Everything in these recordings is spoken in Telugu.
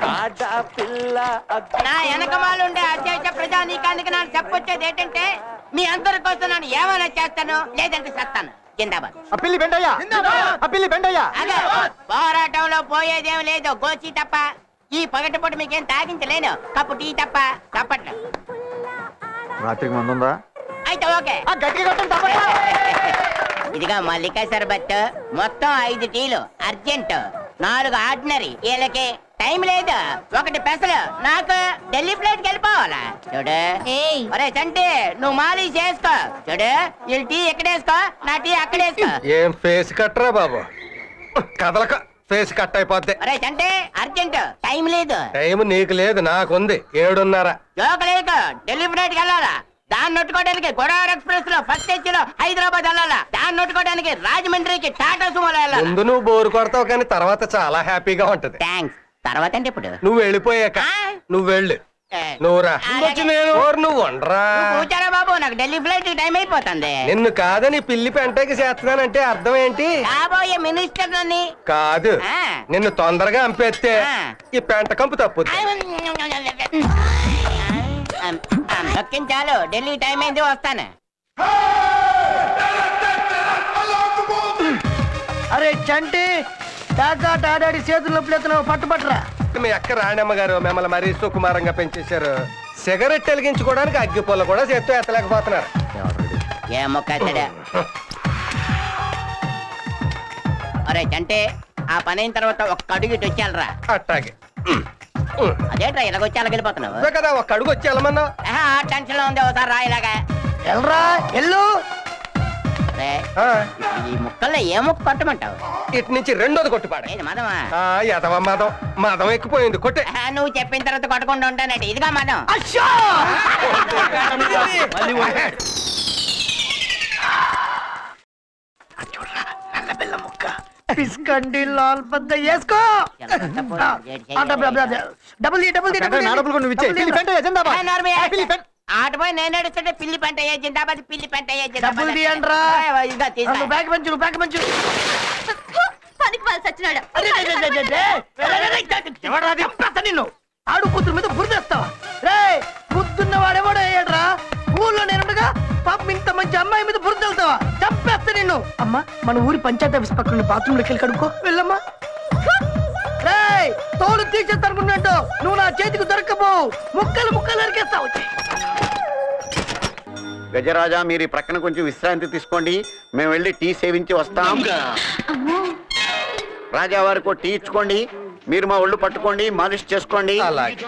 गोची तप पगट पूट तागेन कप टी तप रात्रि इधर मलिका शरबत मोत्तम 5 टीलो अर्जेंट 4 आर्डिनरी इलाके टाइम लेदा ఒకటి పెసలు నాకు ఢిల్లీ ఫ్లైట్ కి వెళ్ళిపోవాలా చూడు ఏయ్ ఒరే సంటే నువ్వు మాలి చేసుకో చూడు ఈ టీ ఎక్కడేస్తా నా టీ అక్కడేస్తా ఏం ఫేస్ కట్రా బాబు కదలక ఫేస్ కట్ అయిపోద్ది ఒరే సంటే అర్జెంట్ టైం లేదు టైం నీకు లేదు నాకు ఉంది 7:30 జోకలేక ఢిల్లీ ఫ్లైట్ కి వెళ్ళాలా दान नोटे गोदावरी एक्सप्रेस फस्ट एच हैदराबाद दान नोटे राजमंड्री की टाटा सुमो बोर कोड़ता तरह चाला हैपी तरह तొందరగా अंपेस्ते पेंट कंप तप्पुद्दी चालू डेली टाइम वस्ताना अरे चंटी टाटा टाटा चतुना पट पटरा మీ అక్క రాణమ్మ గారు మిమ్మల్ని మరీ సుకుమారంగా పెంచేశారు సిగరెట్ వెలిగించుకోవడానికి అగ్గిపుల్ల కూడా చేత్తో ఎత్తలేకపోతున్నారు ఏ మొక్కతడా అరే అంటే ఆ పనైన తర్వాత ఒక్క అడుగు ఇటు వచ్చాలరా అట్టాగే అదేట్రా ఇలా వచ్చాల గెలిపోతున్నావు సరే కదా ఒక్క అడుగు వచ్చాలమన్నా ఆ టెన్షన్ లో ఉంది ఒకసారి రా ఇలాగా ఎల్రా ఎల్లు అరే ఈ ముక్కల ఏ ముక్క కొట్టమంటావ్ ఇట్ నుంచి రెండోది కొట్టుపాడు ఏది మదమా ఆ యాదవ మదం మదం ఎక్కిపోయింది కొట్టు నువ్వు చెప్పిన తర్వాత కొట్టకుండా ఉంటానండి ఇదిగా మదం అచ్చా మళ్ళీ వస్తాడు అచ్చోరా నల్ల బెల్ల ముక్క పిస్కండి లాల్ పద్ద చేసుకో డబుల్ నా డబుల్ కొను విచ్చే పిల్లి పెంట జిందాబాద్ నా నార్మే పిల్లి పెంట आठ भाई नैन अड़े पिल्ली पेंट जिंदाबाद पिल्ली पेंट अम्मा मन ऊरी पंचायत आफी पकड़ बात्रूम कड़को वेल्लम्मा तोलू तीर्चेक दरकबो मुक्कल मुक्कल गजराजा मेरी प्रकन को विश्रांति तीसुकोंडी मैं वेल्ली टी सेविंची वस्ताम राजा वारिको टी इच्चुकोंडी మీరు మా ఒళ్ళు పట్టుకోండి మాలిష్ చేసుకోండి అలాగే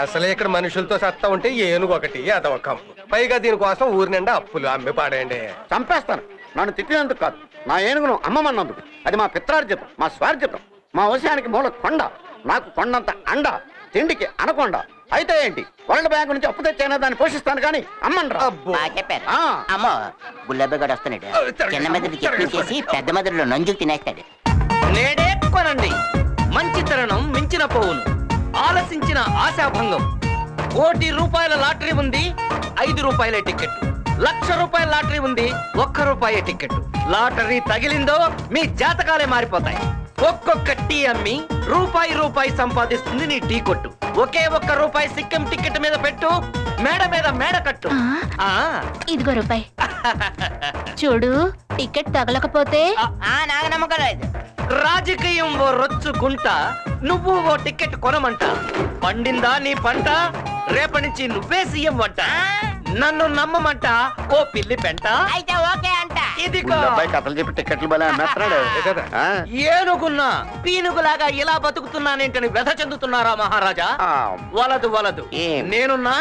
అసలే ఇక్కడ మనుషులతో సత్తా ఉంటే ఏనుగు ఒకటి అదొక కంపు పైగా దీని కోసం ఊర్నిండా అప్పులు అమ్మే పాడేండి చంపేస్తాను నన్ను తిట్టినందుకు కాదు నా ఏనుగును అమ్మమన్నందుకు అది మా పిత్రార్జితం మా స్వార్జితం మా వంశానికి మూల కొండ నాకు కొండంత అండ తిండికి అనకొండ అయితే ఏంటి వరల్డ్ బ్యాంక్ నుంచి అప్పు తెచ్చేనా దాన్ని పోషిస్తాను కానీ అమ్మను అబ్బో ఆ చెప్పారు అమ్మ గుల్లబె గడ వస్తనేట చిన్న మెదడు చెక్కి చేసి పెద్ద మెదడులో నంజు తినేస్తాడు నేడే కొనండి మంచి తరణం మించిన పోవును ఆలసించిన ఆశాభంగం కోటి రూపాయల లాటరీ ఉంది 5 రూపాయల టికెట్ లక్ష రూపాయల లాటరీ ఉంది 1 రూపాయి టికెట్ లాటరీ తగిలిందో మీ జాతకాలే మారిపోతాయి ఒక్కొక్క టీ అమ్మి రూపాయి రూపాయి సంపాదిస్తుంది నీ టీ కొట్టు ఒకే ఒక్క రూపాయి సిక్కం టికెట్ మీద పెట్టు మేడ మీద మేడ కట్టు ఆ ఇదిగో రూపాయి చూడు టికెట్ తగలకపోతే ఆ నాకు నమ్మకం లేదు రాజకీయం ఓ రొచ్చు గుంట నువ్వు ఓ టికెట్ కొనమంట పండిందా నీ పంట రేపటి నుంచి నువ్వే సీఎం అంట నన్ను నమ్మమంట ఓ పిల్లి పెంట అయితే ఓకే అంట ఇదిగో అబ్బాయి కథలు చెప్పి టికెట్లు బల అన్నట్రాడు కదా ఏనుగున్నా పీనుగులాగా ఇలా బతుకుతున్నానేంటని వెధ చెందుతున్నారా మహారాజా వలదు వలదు నేనున్నా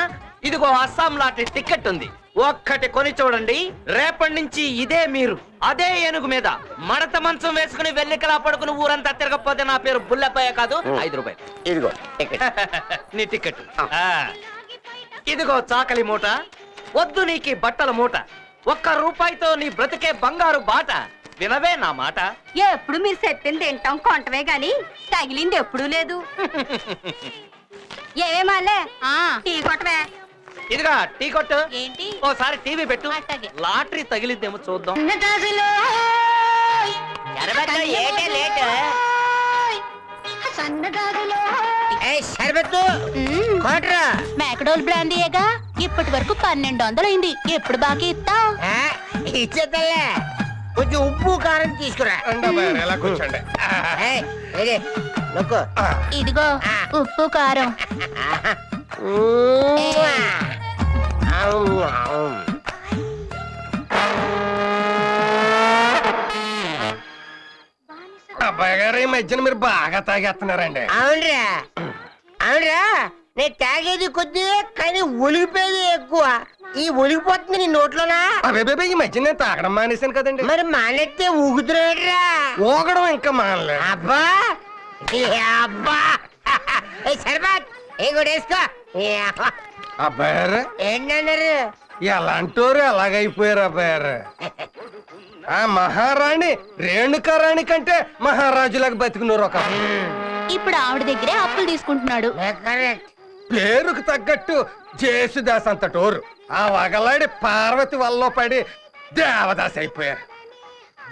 ఇదిగో అస్సాం లాంటి టికెట్ ఉంది ఒక్కటి కొని చూడండి రేపటి నుంచి ఇదే మీరు అదే ఏనుగు మీద మడత మంచం వేసుకుని వెల్లికలా పడుకుని ఊరంతా తిరగకపోతే నా పేరు బుల్లపయ్య కాదు 5 రూపాయలు ఇదిగో టికెట్ నీ టికెట్ ఇదిగో చాకలి మూట వద్దు నీకి బట్టల మూట ఒక్క రూపాయితో నీ బ్రతికే బంగారు బాట వినవే నా మాట ఎప్పుడు మీరు చెప్పింది తింటాం కొంటమే గాని తగిలింది ఎప్పుడు లేదు ఏమేమాలే ఆ టీ కొట్టవే ఇదిగా టీ కొట్టు ఏంటి ఓసారి టీవీ పెట్టు లాటరీ తగిలిందేమో చూద్దాం జరబక ఏటే లేట్ సన్నదాగులో ఎస్ मैकडोल ब्रांडीएगा इप्पटि वरकु 1200 एप्पुडु बाकी इस्तावु इच्चेदल्ले కొంచెం ఉప్పు కారం తీసుకురా ఇదిగో ఉప్పు కారం అబ్బాయి గారు ఈ మధ్యన మీరు బాగా తాగేస్తున్నారండి అవునరా అవునరా నేను తాగేది కొద్దిగా కానీ ఒలిగిపోయేది ఎక్కువ ఈ ఒలిగిపోతుంది నీ నోట్లోనా అబ్బేబే ఈ మధ్య నేను తాగడం మానేశాను కదండి మరి మానేస్తే ఊగుతురా ఊగడం ఇంకా మానలే అబ్బా అబ్బా శర్బత్ ఏ గుడేసుకో అబ్బాయారు ఏంటన్నారు ఎలా అంటారు ఎలాగైపోయారు అబ్బాయారు ఆ మహారాణి రేణుకారాణి కంటే మహారాజులకు బతికినోరు ఒక ఇప్పుడు ఆవిడ దగ్గరే అప్పులు తీసుకుంటున్నాడు పేరుకు తగ్గట్టు జేసుదాస్ అంత టోరు ఆ వగలాడి పార్వతి వల్ల పడి దేవదాస్ అయిపోయారు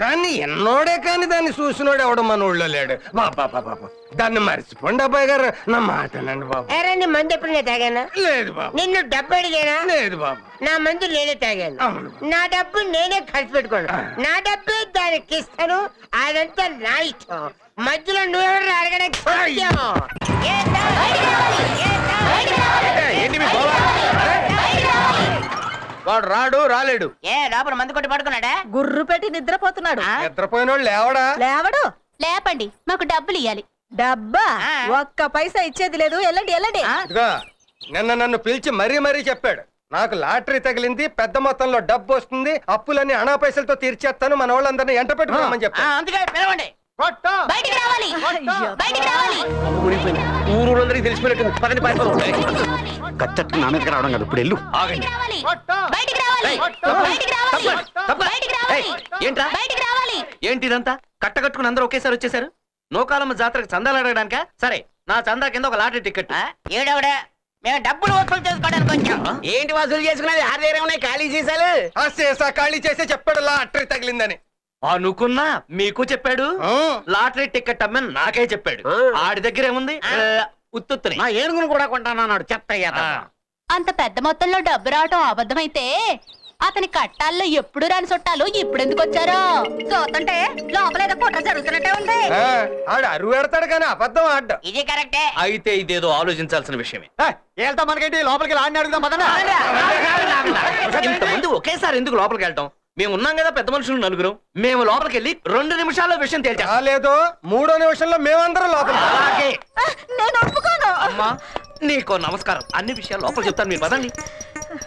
దాన్ని ఎన్నోడే కాని దాన్ని చూసినోడు ఎవడు మన ఊళ్ళో లేడు బాబా బాబా దాన్ని మర్చిపోండి అబ్బాయి గారు నా మాటనండి బాబు మందు ఎప్పుడైనా తాగానా లేదు బాబు నిన్ను డబ్బు అడిగానా లేదు బాబు నా మందు నేనే తాగాను నా డబ్బు నేనే ఖర్చు పెట్టుకోను నా డబ్బు దానికి ఇస్తాను అదంతా నా ఇష్టం మధ్యలో నువ్వెవరు అడగడానికి వాడు రాడు రాలేడు ఏ లోపల మందు కొట్టి పడుకున్నాడా గుర్రు పెట్టి నిద్రపోతున్నాడు నిద్రపోయినోడు లేవడా లేవడు లేపండి మాకు డబ్బులు ఇయ్యాలి డబ్బా ఒక్క పైసా ఇచ్చేది లేదు ఎల్లండి ఎల్లండి నిన్న నన్ను పిలిచి మరీ మరీ చెప్పాడు నాకు లాటరీ తగిలింది పెద్ద మొత్తంలో డబ్బు వస్తుంది అప్పులన్నీ అనా పైసలతో తీర్చేస్తాను మన వాళ్ళందరినీ ఎంట పెట్టుకోమని చెప్పాడు అందుకే పిలవండి బయటికి రావాలి బయటికి రావాలి ఊరులందరికీ తెలిసిపోయినట్టు పదండి పారిపోవాలి కచ్చట్టు నా మీదకి రావడం కాదు ఇప్పుడు వెళ్ళు ఆగండి ఏంటి ఇదంతా కట్టకట్టుకుని అందరూ ఒకేసారి వచ్చేసారు నోకాలమ్మ జాతరకు చందాలు అడగడానిక సరే నా చందా కింద ఒక లాటరీ టికెట్ ఏడవడా మేము డబ్బులు వసూలు చేసుకోవడానికి వచ్చాం ఏంటి వసూలు చేసుకునేది ఆరు దగ్గర ఉన్నాయి ఖాళీ చేశారు ఖాళీ చేసే చెప్పాడు లాటరీ తగిలిందని అనుకున్నా మీకు చెప్పాడు లాటరీ టికెట్ అమ్మని నాకే చెప్పాడు ఆడి దగ్గర ఏముంది ఏనుగును కూడా కొంటానన్నాడు చెత్తయ్యా అంత పెద్ద మొత్తంలో డబ్బు రావటం అబద్ధమైతే అతని కట్టాల్లో ఎప్పుడు రాని చుట్టాలు ఇప్పుడు ఎందుకు వచ్చారో చూస్తుంటే లోపలేదో కుట్ర జరుగుతున్నట్టే ఉంది అరువు పెడతాడు కానీ అబద్ధం ఆడ ఇది కరెక్టే అయితే ఇదేదో ఆలోచించాల్సిన విషయమే వెళ్తాం మనకేంటి లోపలికి లాడిని అడుగుదాం పదండి ఒకేసారి ఎందుకు లోపలికి వెళ్తాం మేము ఉన్నాం కదా పెద్ద మనుషులు నలుగురు మేము లోపలికి వెళ్ళి 2 నిమిషాల్లో విషయం తేల్చాం లేదు 3వ నిమిషంలో మేమందరం లోపలికి అమ్మా నీకు నమస్కారం అన్ని విషయాలు లోపల చెప్తాను మీరు పదండి